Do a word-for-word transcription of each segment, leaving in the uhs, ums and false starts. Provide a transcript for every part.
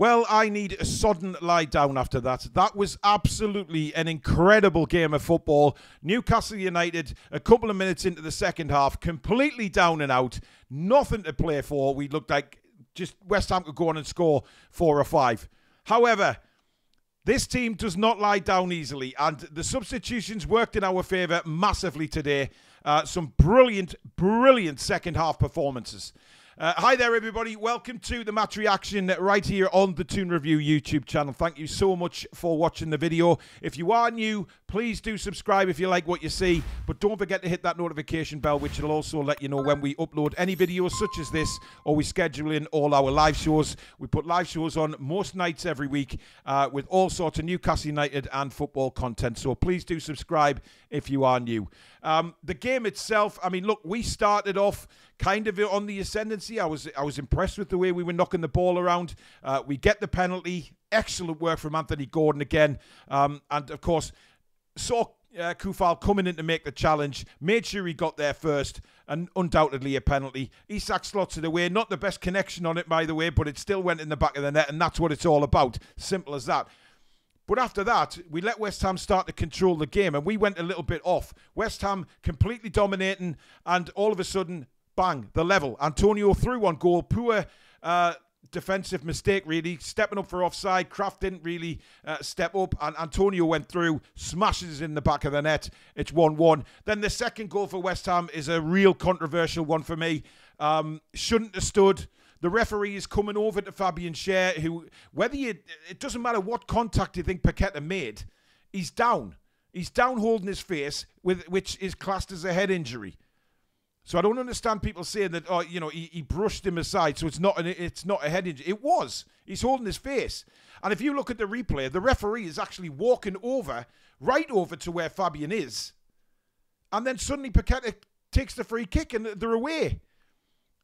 Well, I need a sodden lie down after that. That was absolutely an incredible game of football. Newcastle United, a couple of minutes into the second half, completely down and out. Nothing to play for. We looked like just West Ham could go on and score four or five. However, this team does not lie down easily, and the substitutions worked in our favour massively today. Uh, some brilliant, brilliant second half performances. Uh, hi there, everybody. Welcome to the match reaction right here on the Toon Review YouTube channel. Thank you so much for watching the video. If you are new, please do subscribe if you like what you see. But don't forget to hit that notification bell, which will also let you know when we upload any videos such as this, or we schedule in all our live shows. We put live shows on most nights every week uh, with all sorts of Newcastle United and football content. So please do subscribe if you are new. Um, the game itself, I mean, look, we started off kind of on the ascendancy. I was I was impressed with the way we were knocking the ball around. Uh, we get the penalty. Excellent work from Anthony Gordon again. Um, and, of course, saw uh, Koufal coming in to make the challenge. Made sure he got there first. And undoubtedly a penalty. Isak slots it away. Not the best connection on it, by the way, but it still went in the back of the net. And that's what it's all about. Simple as that. But after that, we let West Ham start to control the game, and we went a little bit off. West Ham completely dominating, and all of a sudden, bang, the level. Antonio threw on goal. Poor uh, defensive mistake, really. Stepping up for offside. Kraft didn't really uh, step up, and Antonio went through. Smashes in the back of the net. It's one one. Then the second goal for West Ham is a real controversial one for me. Um, shouldn't have stood. The referee is coming over to Fabian Schär, who, whether you, it doesn't matter what contact you think Paquetá made, he's down. He's down holding his face, with which is classed as a head injury. So I don't understand people saying that, oh, you know, he, he brushed him aside, so it's not, an, it's not a head injury. It was. He's holding his face. And if you look at the replay, the referee is actually walking over, right over to where Fabian is. And then suddenly Paquetá takes the free kick and they're away.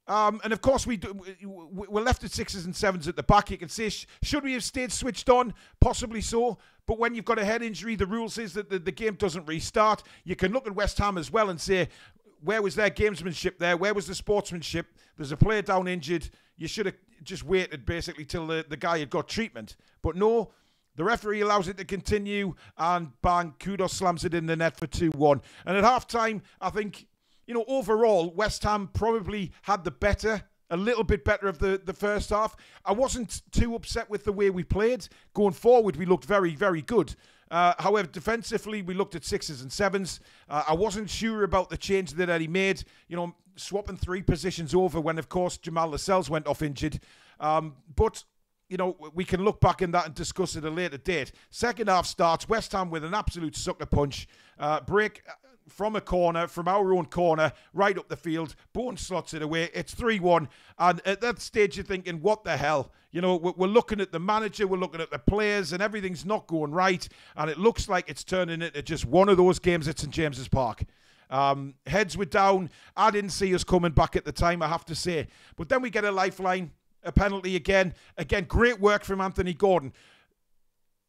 Um, and, of course, we do, we're left at sixes and sevens at the back. You can say, should we have stayed switched on? Possibly so. But when you've got a head injury, the rule says that the, the game doesn't restart. You can look at West Ham as well and say, where was their gamesmanship there? Where was the sportsmanship? There's a player down injured. You should have just waited, basically, till the, the guy had got treatment. But no, the referee allows it to continue. And bang, Kudos slams it in the net for two one. And at halftime, I think, you know, overall, West Ham probably had the better, a little bit better of the, the first half. I wasn't too upset with the way we played. Going forward, we looked very, very good. Uh, however, defensively, we looked at sixes and sevens. Uh, I wasn't sure about the change that Eddie made, you know, swapping three positions over when, of course, Jamal Lascelles went off injured. Um, but, you know, we can look back in that and discuss it at a later date. Second half starts, West Ham with an absolute sucker punch. Uh, break from a corner, from our own corner, right up the field. Bowen slots it away. It's three one. And at that stage, you're thinking, what the hell? You know, we're looking at the manager, we're looking at the players, and everything's not going right. And it looks like it's turning into just one of those games at Saint James's Park. Um, heads were down. I didn't see us coming back at the time, I have to say. But then we get a lifeline, a penalty again. Again, great work from Anthony Gordon.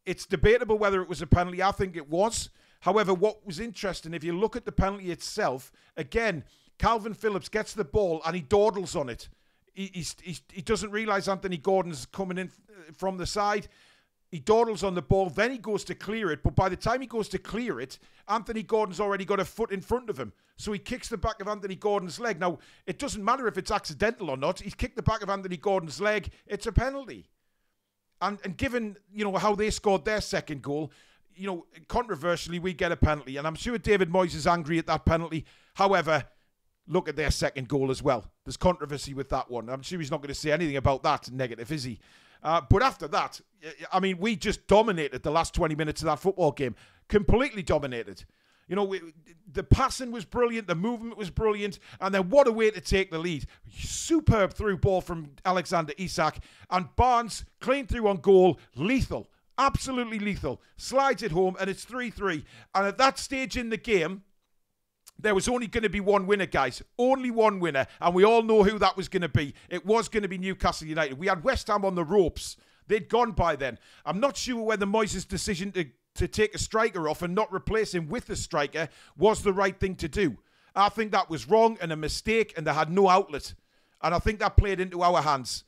It's debatable whether it was a penalty. I think it was. However, what was interesting, if you look at the penalty itself, again, Calvin Phillips gets the ball and he dawdles on it. He, he, he, he doesn't realise Anthony Gordon's coming in from the side. He dawdles on the ball, then he goes to clear it. But by the time he goes to clear it, Anthony Gordon's already got a foot in front of him. So he kicks the back of Anthony Gordon's leg. Now, it doesn't matter if it's accidental or not. He's kicked the back of Anthony Gordon's leg. It's a penalty. And, and given, you know, how they scored their second goal, you know, controversially, we get a penalty. And I'm sure David Moyes is angry at that penalty. However, look at their second goal as well. There's controversy with that one. I'm sure he's not going to say anything about that negative, is he? Uh, but after that, I mean, we just dominated the last twenty minutes of that football game. Completely dominated. You know, we, the passing was brilliant. The movement was brilliant. And then what a way to take the lead. Superb through ball from Alexander Isak. And Barnes, clean through on goal, lethal. Absolutely lethal. Slides it home, and it's three three. And at that stage in the game, there was only going to be one winner, guys. Only one winner. And we all know who that was going to be. It was going to be Newcastle United. We had West Ham on the ropes. They'd gone by then. I'm not sure whether Moyes' decision to, to take a striker off and not replace him with a striker was the right thing to do. I think that was wrong and a mistake, and they had no outlet. And I think that played into our hands.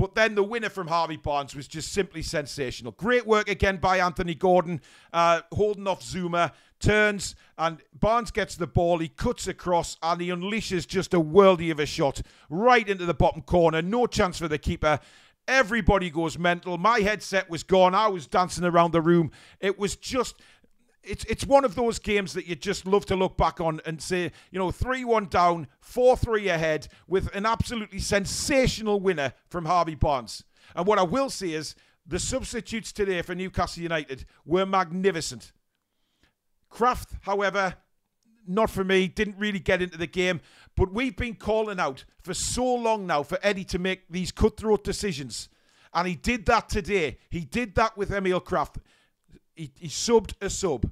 But then the winner from Harvey Barnes was just simply sensational. Great work again by Anthony Gordon, uh, holding off Zuma, turns, and Barnes gets the ball, he cuts across, and he unleashes just a worldie of a shot right into the bottom corner. No chance for the keeper. Everybody goes mental. My headset was gone. I was dancing around the room. It was just... It's it's one of those games that you just love to look back on and say, you know, three one down, four three ahead, with an absolutely sensational winner from Harvey Barnes. And what I will say is the substitutes today for Newcastle United were magnificent. Kraft, however, not for me, didn't really get into the game. But we've been calling out for so long now for Eddie to make these cutthroat decisions. And he did that today. He did that with Emil Kraft. He, he subbed a sub,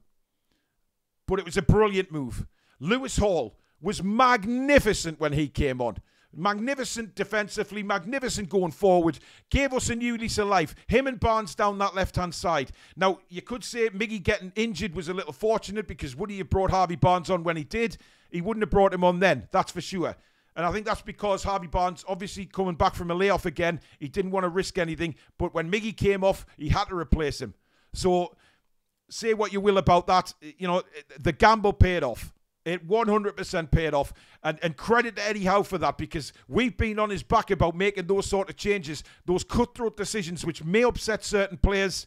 but it was a brilliant move. Lewis Hall was magnificent when he came on. Magnificent defensively, magnificent going forward. Gave us a new lease of life. Him and Barnes down that left-hand side. Now, you could say Miggy getting injured was a little fortunate, because would he have brought Harvey Barnes on when he did? He wouldn't have brought him on then, that's for sure. And I think that's because Harvey Barnes, obviously coming back from a layoff again, he didn't want to risk anything. But when Miggy came off, he had to replace him. So... say what you will about that, you know, the gamble paid off. It one hundred percent paid off. And, and credit to Eddie Howe for that, because we've been on his back about making those sort of changes, those cutthroat decisions which may upset certain players,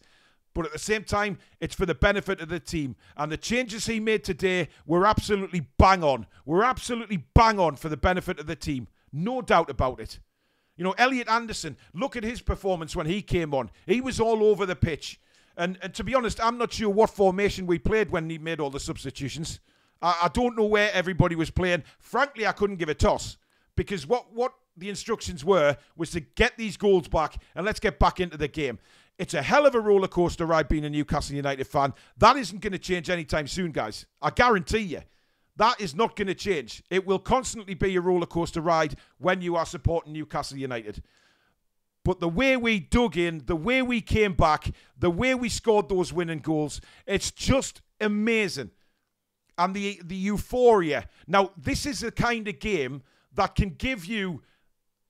but at the same time, it's for the benefit of the team. And the changes he made today were absolutely bang on. Were absolutely bang on for the benefit of the team. No doubt about it. You know, Elliot Anderson, look at his performance when he came on. He was all over the pitch. And, and to be honest, I'm not sure what formation we played when he made all the substitutions. I, I don't know where everybody was playing. Frankly, I couldn't give a toss, because what, what the instructions were was to get these goals back and let's get back into the game. It's a hell of a roller coaster ride being a Newcastle United fan. That isn't going to change anytime soon, guys. I guarantee you. That is not going to change. It will constantly be a roller coaster ride when you are supporting Newcastle United. But the way we dug in, the way we came back, the way we scored those winning goals, it's just amazing. And the, the euphoria. Now, this is the kind of game that can give you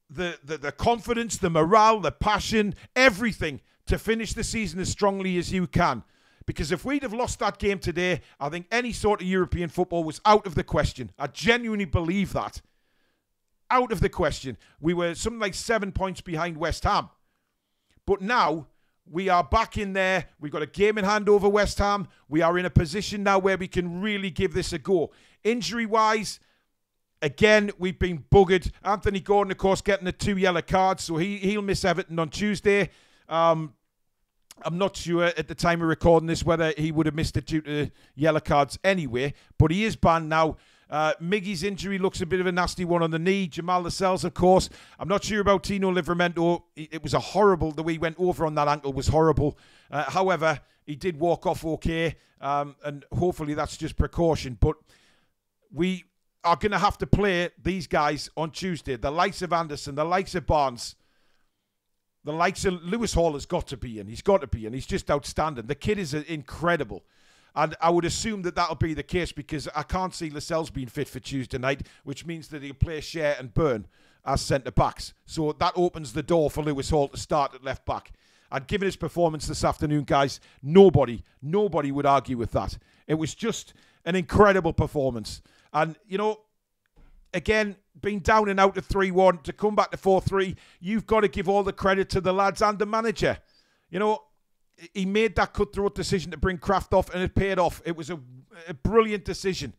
the, the, the confidence, the morale, the passion, everything to finish the season as strongly as you can. Because if we'd have lost that game today, I think any sort of European football was out of the question. I genuinely believe that. Out of the question. We were something like seven points behind West Ham. But now, we are back in there. We've got a game in hand over West Ham. We are in a position now where we can really give this a go. Injury-wise, again, we've been buggered. Anthony Gordon, of course, getting the two yellow cards, so he, he'll miss Everton on Tuesday. Um, I'm not sure at the time of recording this whether he would have missed it due to yellow cards anyway, but he is banned now. Uh, Miggy's injury looks a bit of a nasty one on the knee. Jamal Lascelles, of course. I'm not sure about Tino Livermento. It was a horrible... the way he went over on that ankle was horrible. Uh, however, he did walk off okay. Um, and hopefully that's just precaution. But we are going to have to play these guys on Tuesday. The likes of Anderson, the likes of Barnes, the likes of... Lewis Hall has got to be in. He's got to be in. He's just outstanding. The kid is incredible. And I would assume that that'll be the case, because I can't see Lascelles being fit for Tuesday night, which means that he'll play Schär and Burn as centre-backs. So that opens the door for Lewis Hall to start at left-back. And given his performance this afternoon, guys, nobody, nobody would argue with that. It was just an incredible performance. And, you know, again, being down and out of three one, to come back to four three, you've got to give all the credit to the lads and the manager. You know, he made that cutthroat decision to bring Kraft off, and it paid off. It was a, a brilliant decision.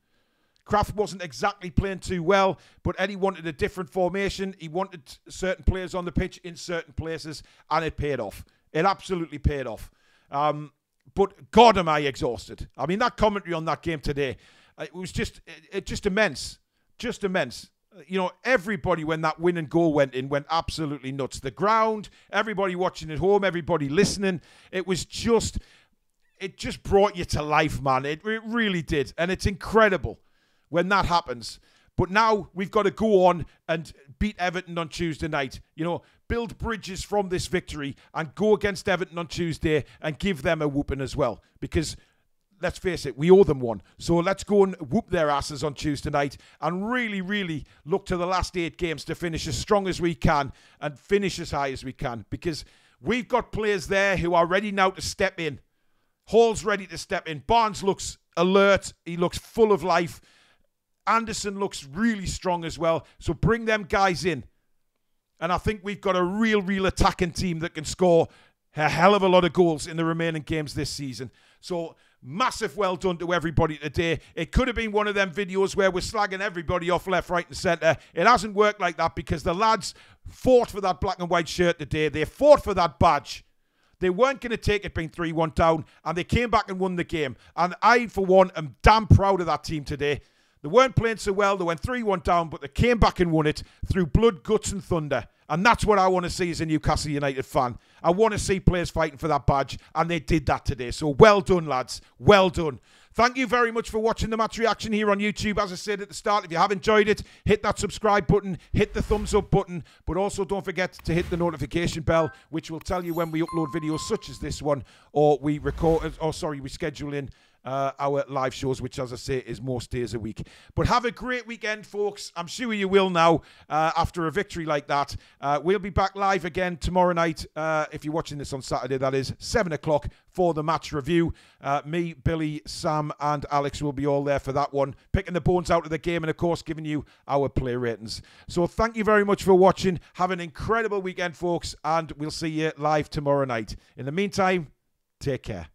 Kraft wasn't exactly playing too well, but Eddie wanted a different formation. He wanted certain players on the pitch in certain places, and it paid off. It absolutely paid off. Um, but God, am I exhausted. I mean, that commentary on that game today, it was just, it, it just immense. Just immense. You know, everybody, when that win and goal went in, went absolutely nuts. The ground, everybody watching at home, everybody listening. It was just, it just brought you to life, man. It, it really did. And it's incredible when that happens. But now we've got to go on and beat Everton on Tuesday night. You know, build bridges from this victory and go against Everton on Tuesday and give them a whooping as well. Because let's face it, we owe them one. So let's go and whoop their asses on Tuesday night and really, really look to the last eight games to finish as strong as we can and finish as high as we can, because we've got players there who are ready now to step in. Hall's ready to step in. Barnes looks alert. He looks full of life. Anderson looks really strong as well. So bring them guys in. And I think we've got a real, real attacking team that can score a hell of a lot of goals in the remaining games this season. So massive well done to everybody today. It could have been one of them videos where we're slagging everybody off left, right and centre. It hasn't worked like that because the lads fought for that black and white shirt today. They fought for that badge. They weren't going to take it being three one down, and they came back and won the game. And I, for one, am damn proud of that team today. They weren't playing so well. They went three one down, but they came back and won it through blood, guts and thunder. And that's what I want to see as a Newcastle United fan. I want to see players fighting for that badge, and they did that today. So well done, lads. Well done. Thank you very much for watching the match reaction here on YouTube. As I said at the start, if you have enjoyed it, hit that subscribe button, hit the thumbs up button, but also don't forget to hit the notification bell, which will tell you when we upload videos such as this one, or we record, or sorry, we schedule in Uh, our live shows, which, as I say, is most days a week. But have a great weekend, folks. I'm sure you will now uh, after a victory like that. Uh, we'll be back live again tomorrow night, uh, if you're watching this on Saturday, that is seven o'clock, for the match review. Uh, me, Billy, Sam and Alex will be all there for that one, picking the bones out of the game and, of course, giving you our play ratings. So thank you very much for watching. Have an incredible weekend, folks, and we'll see you live tomorrow night. In the meantime, take care.